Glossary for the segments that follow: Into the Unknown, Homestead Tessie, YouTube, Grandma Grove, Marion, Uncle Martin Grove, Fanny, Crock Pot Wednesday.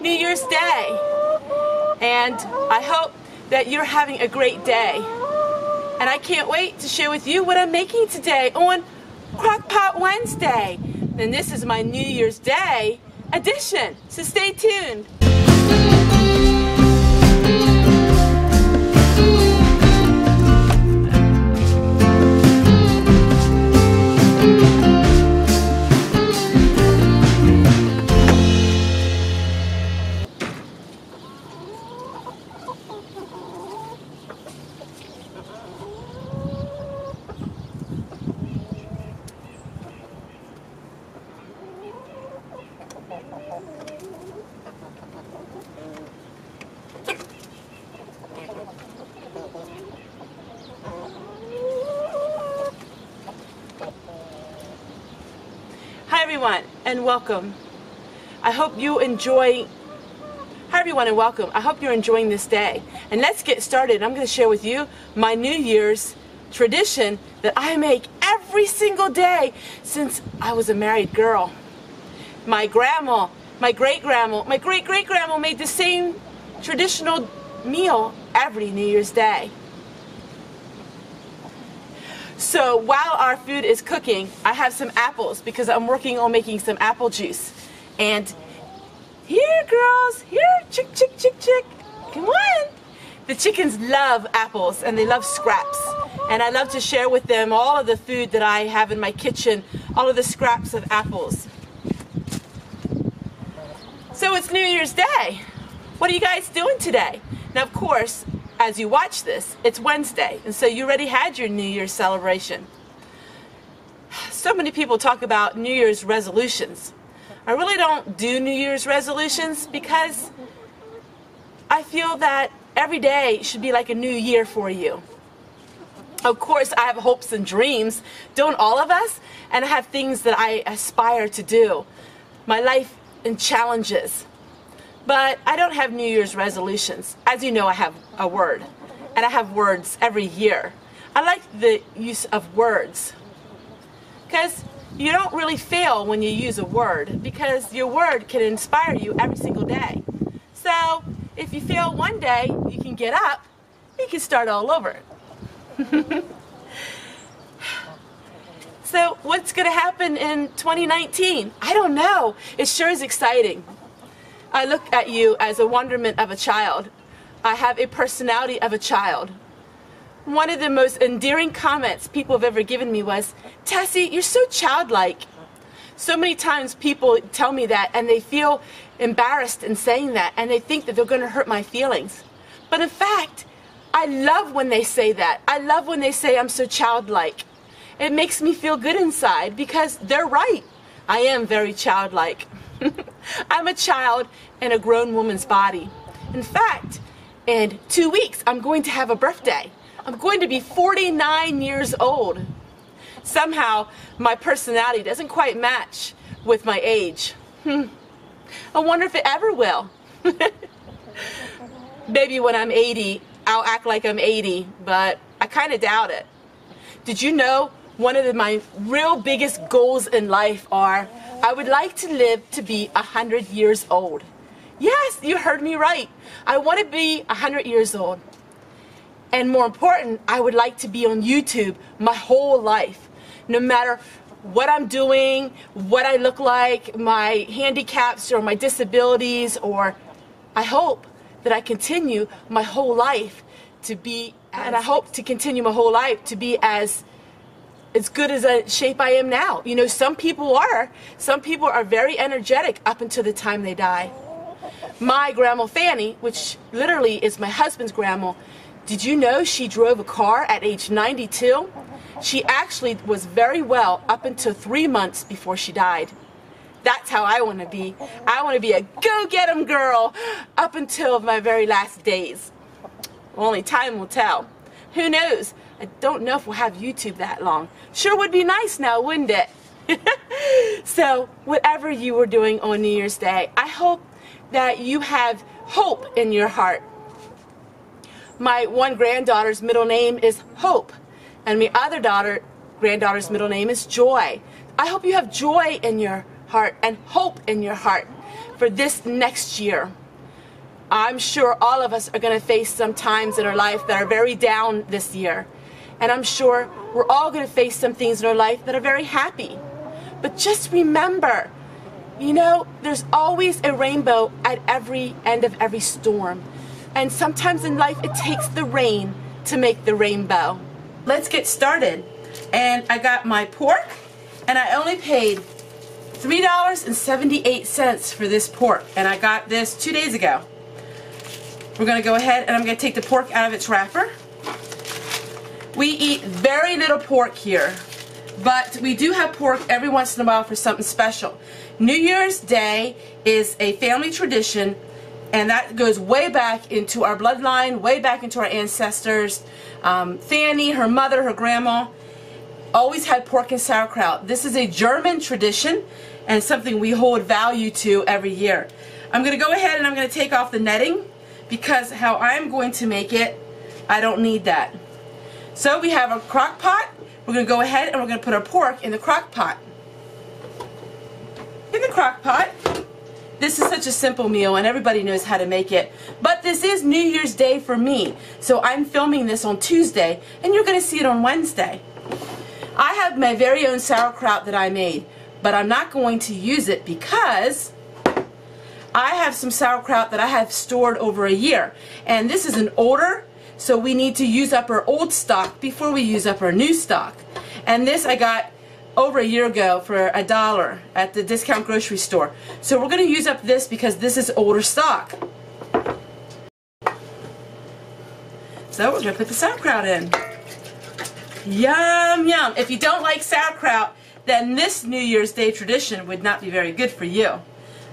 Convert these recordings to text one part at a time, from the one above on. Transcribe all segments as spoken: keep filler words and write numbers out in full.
New Year's Day. And I hope that you're having a great day. And I can't wait to share with you what I'm making today on Crock Pot Wednesday. And this is my New Year's Day edition, so stay tuned. Hi everyone and welcome. I hope you enjoy Hi everyone and welcome. I hope you're enjoying this day. And let's get started. I'm going to share with you my New Year's tradition that I make every single day since I was a married girl. My grandma, my great-grandma, my great-great-grandma made the same traditional meal every New Year's Day. So while our food is cooking, I have some apples because I'm working on making some apple juice. And here, girls, here, chick, chick, chick, chick, come on. The chickens love apples and they love scraps. And I love to share with them all of the food that I have in my kitchen, all of the scraps of apples. So it's New Year's Day. What are you guys doing today? Now, of course, as you watch this, it's Wednesday, and so you already had your New Year's celebration. So many people talk about New Year's resolutions. I really don't do New Year's resolutions because I feel that every day should be like a new year for you. Of course, I have hopes and dreams, don't all of us? And I have things that I aspire to do. My life and challenges. But I don't have New Year's resolutions. As you know, I have a word, and I have words every year. I like the use of words because you don't really fail when you use a word because your word can inspire you every single day. So if you fail one day, you can get up, you can start all over. So what's going to happen in twenty nineteen? I don't know. It sure is exciting. I look at you as a wonderment of a child. I have a personality of a child. One of the most endearing comments people have ever given me was, "Tessie, you're so childlike." So many times people tell me that and they feel embarrassed in saying that and they think that they're going to hurt my feelings. But in fact, I love when they say that. I love when they say I'm so childlike. It makes me feel good inside because they're right. I am very childlike. I'm a child in a grown woman's body. In fact, in two weeks, I'm going to have a birthday. I'm going to be forty-nine years old. Somehow, my personality doesn't quite match with my age. Hmm. I wonder if it ever will. Maybe when I'm eighty, I'll act like I'm eighty, but I kind of doubt it. Did you know one of the, my real biggest goals in life are, I would like to live to be one hundred years old. Yes, you heard me right. I want to be one hundred years old. And more important, I would like to be on YouTube my whole life. No matter what I'm doing, what I look like, my handicaps or my disabilities, or I hope that I continue my whole life to be, and I hope to continue my whole life to be as as good as a shape I am now. You know, some people are. Some people are very energetic up until the time they die. My grandma Fanny, which literally is my husband's grandma, did you know she drove a car at age ninety-two? She actually was very well up until three months before she died. That's how I want to be. I want to be a go-get-em girl up until my very last days. Only time will tell. Who knows? I don't know if we'll have YouTube that long. Sure would be nice now, wouldn't it? So, whatever you were doing on New Year's Day, I hope that you have hope in your heart. My one granddaughter's middle name is Hope, and my other daughter, granddaughter's middle name is Joy. I hope you have joy in your heart and hope in your heart. for this next year. I'm sure all of us are going to face some times in our life that are very down this year. And I'm sure we're all going to face some things in our life that are very happy. But just remember, you know, there's always a rainbow at every end of every storm. And sometimes in life it takes the rain to make the rainbow. Let's get started. And I got my pork, and I only paid three dollars and seventy-eight cents for this pork, and I got this two days ago. We're going to go ahead and I'm going to take the pork out of its wrapper. We eat very little pork here, but we do have pork every once in a while for something special. New Year's Day is a family tradition, and that goes way back into our bloodline, way back into our ancestors. Um, Fanny, her mother, her grandma, always had pork and sauerkraut. This is a German tradition and something we hold value to every year. I'm going to go ahead and I'm going to take off the netting because how I'm going to make it, I don't need that. So we have a crock pot. We're going to go ahead and we're going to put our pork in the crock pot. In the crock pot. This is such a simple meal and everybody knows how to make it. But this is New Year's Day for me. So I'm filming this on Tuesday and you're going to see it on Wednesday. I have my very own sauerkraut that I made, but I'm not going to use it because I have some sauerkraut that I have stored over a year. And this is an older, so we need to use up our old stock before we use up our new stock. And this I got over a year ago for a dollar at the discount grocery store. So we're going to use up this because this is older stock. So we're going to put the sauerkraut in. Yum, yum. If you don't like sauerkraut, then this New Year's Day tradition would not be very good for you.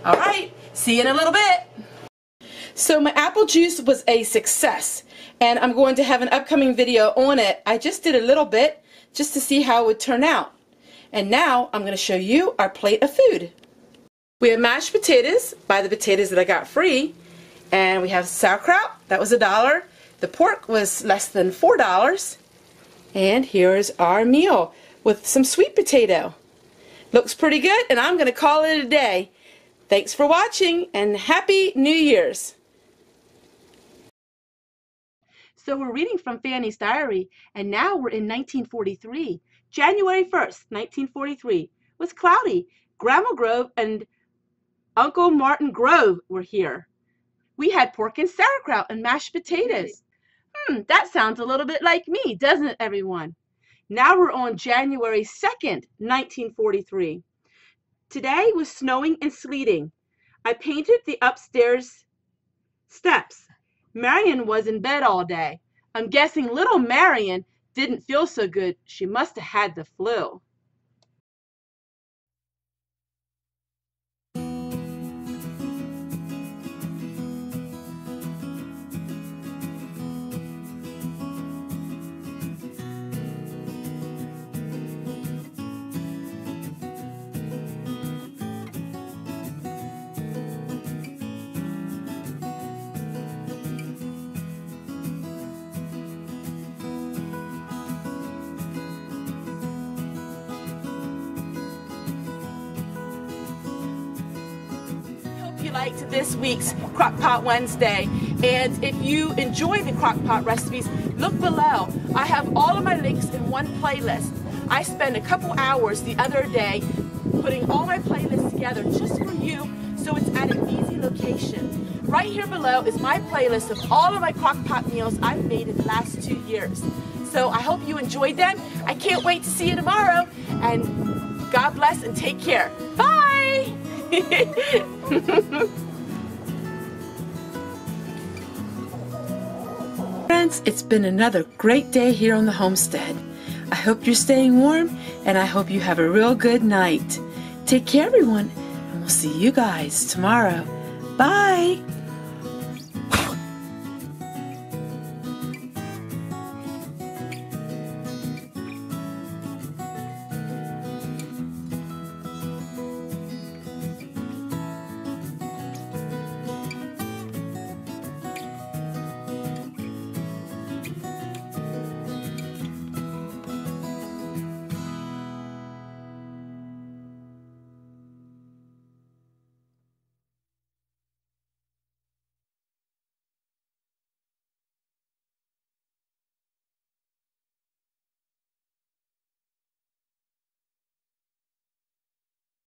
All right, see you in a little bit. So my apple juice was a success, and I'm going to have an upcoming video on it. I just did a little bit just to see how it would turn out. And now I'm going to show you our plate of food. We have mashed potatoes, by the potatoes that I got free, and we have sauerkraut, that was a dollar. The pork was less than four dollars. And here's our meal with some sweet potato. Looks pretty good, and I'm going to call it a day. Thanks for watching, and Happy New Year's. So we're reading from Fanny's diary, and now we're in nineteen forty-three. January first, nineteen forty-three. It was cloudy. Grandma Grove and Uncle Martin Grove were here. We had pork and sauerkraut and mashed potatoes. Hmm, that sounds a little bit like me, doesn't it, everyone? Now we're on January second, nineteen forty-three. Today was snowing and sleeting. I painted the upstairs steps. Marion was in bed all day. I'm guessing little Marion didn't feel so good. She must have had the flu. Liked this week's Crock Pot Wednesday, and if you enjoy the crock pot recipes, look below. I have all of my links in one playlist. I spent a couple hours the other day putting all my playlists together just for you, so it's at an easy location. Right here below is my playlist of all of my crock pot meals I've made in the last two years. So I hope you enjoyed them. I can't wait to see you tomorrow, and God bless and take care. Bye! Friends, it's been another great day here on the homestead. I hope you're staying warm, and I hope you have a real good night. Take care, everyone, and we'll see you guys tomorrow. Bye!